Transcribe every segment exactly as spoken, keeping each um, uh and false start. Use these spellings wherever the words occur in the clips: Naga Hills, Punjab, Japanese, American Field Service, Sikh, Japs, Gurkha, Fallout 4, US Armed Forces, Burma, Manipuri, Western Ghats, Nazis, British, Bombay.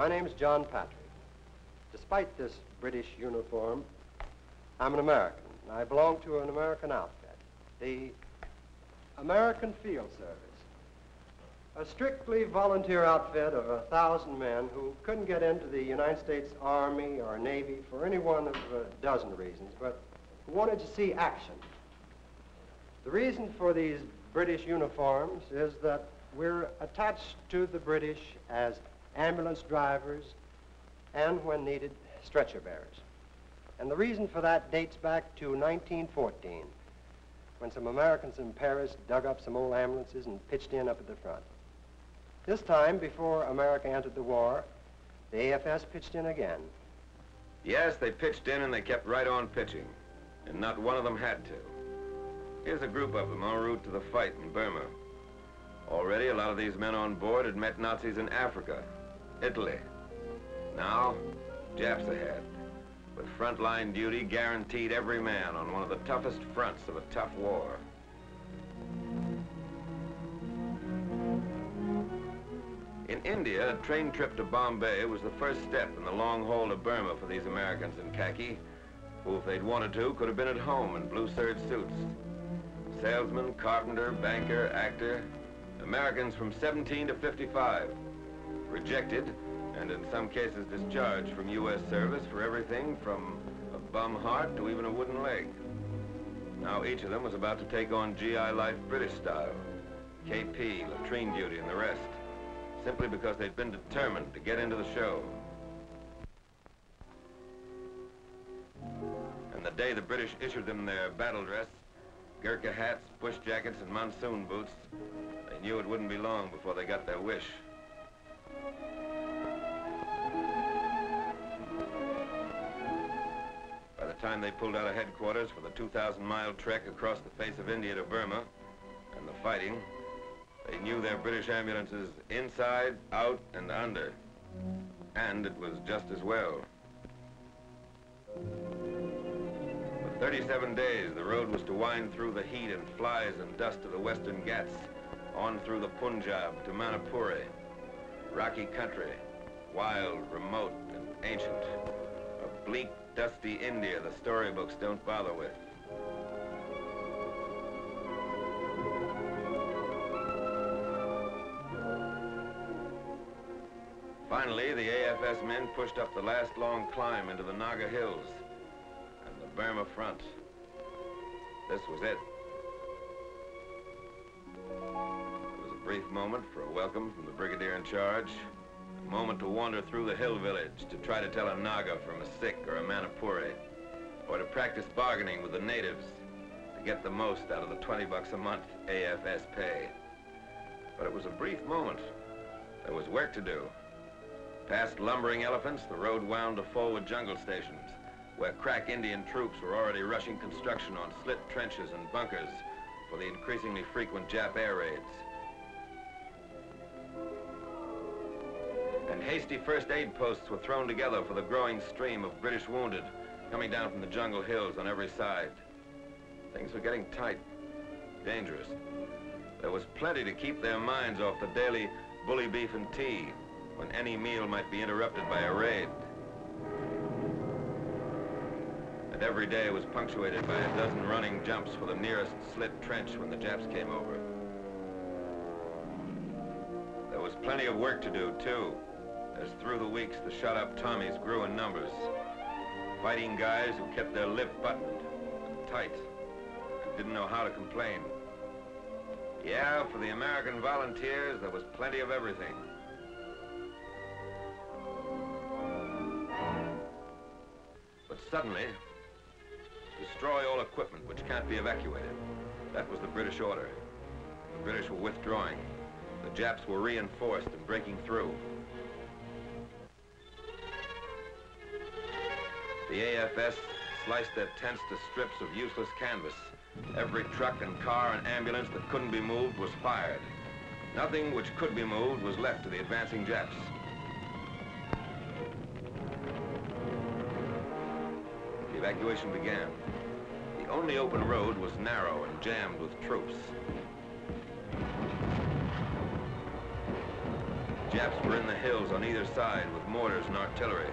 My name's John Patrick. Despite this British uniform, I'm an American. I belong to an American outfit, the American Field Service, a strictly volunteer outfit of a thousand men who couldn't get into the United States Army or Navy for any one of a dozen reasons, but who wanted to see action. The reason for these British uniforms is that we're attached to the British as ambulance drivers and, when needed, stretcher bearers. And the reason for that dates back to nineteen fourteen, when some Americans in Paris dug up some old ambulances and pitched in up at the front. This time, before America entered the war, the A F S pitched in again. Yes, they pitched in and they kept right on pitching, and not one of them had to. Here's a group of them en route to the fight in Burma. Already, a lot of these men on board had met Nazis in Africa, Italy. Now, Japs ahead, with frontline duty guaranteed every man on one of the toughest fronts of a tough war. In India, a train trip to Bombay was the first step in the long haul to Burma for these Americans in khaki, who, if they'd wanted to, could have been at home in blue serge suits. Salesman, carpenter, banker, actor, Americans from seventeen to fifty-five, rejected and in some cases discharged from U S service for everything from a bum heart to even a wooden leg. Now each of them was about to take on G I life British style, K P, latrine duty and the rest, simply because they'd been determined to get into the show. And the day the British issued them their battle dress, Gurkha hats, bush jackets, and monsoon boots, they knew it wouldn't be long before they got their wish. By the time they pulled out of headquarters for the two thousand mile trek across the face of India to Burma and the fighting, they knew their British ambulances inside, out, and under. And it was just as well. thirty-seven days, the road was to wind through the heat and flies and dust of the Western Ghats, on through the Punjab to Manipuri, rocky country, wild, remote, and ancient. A bleak, dusty India the storybooks don't bother with. Finally, the A F S men pushed up the last long climb into the Naga Hills. Burma front. This was it. It was a brief moment for a welcome from the brigadier in charge, a moment to wander through the hill village to try to tell a Naga from a Sikh or a Manipuri, or to practice bargaining with the natives to get the most out of the twenty bucks a month A F S pay. But it was a brief moment. There was work to do. Past lumbering elephants, the road wound to forward jungle stations, where crack Indian troops were already rushing construction on slit trenches and bunkers for the increasingly frequent Jap air raids. And hasty first aid posts were thrown together for the growing stream of British wounded coming down from the jungle hills on every side. Things were getting tight, dangerous. There was plenty to keep their minds off the daily bully beef and tea when any meal might be interrupted by a raid. Every day was punctuated by a dozen running jumps for the nearest slit trench when the Japs came over. There was plenty of work to do, too, as through the weeks the shot-up Tommies grew in numbers. Fighting guys who kept their lip buttoned and tight and didn't know how to complain. Yeah, for the American volunteers, there was plenty of everything. But suddenly, destroy all equipment which can't be evacuated. That was the British order. The British were withdrawing. The Japs were reinforced and breaking through. The A F S sliced their tents to strips of useless canvas. Every truck and car and ambulance that couldn't be moved was fired. Nothing which could be moved was left to the advancing Japs. Evacuation began. The only open road was narrow and jammed with troops. Japs were in the hills on either side with mortars and artillery.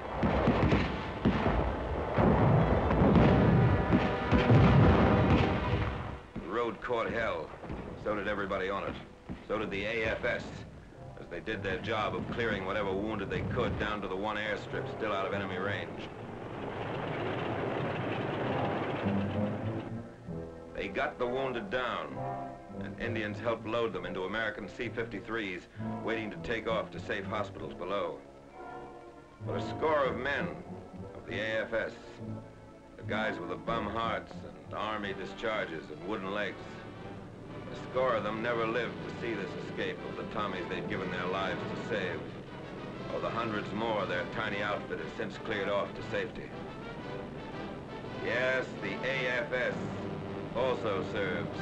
The road caught hell. So did everybody on it. So did the A F S, as they did their job of clearing whatever wounded they could down to the one airstrip still out of enemy range. They got the wounded down, and Indians helped load them into American C fifty-threes waiting to take off to safe hospitals below. But a score of men of the A F S, the guys with the bum hearts and army discharges and wooden legs, a score of them never lived to see this escape of the Tommies they'd given their lives to save, or the hundreds more their tiny outfit has since cleared off to safety. Yes, the A F S also serves.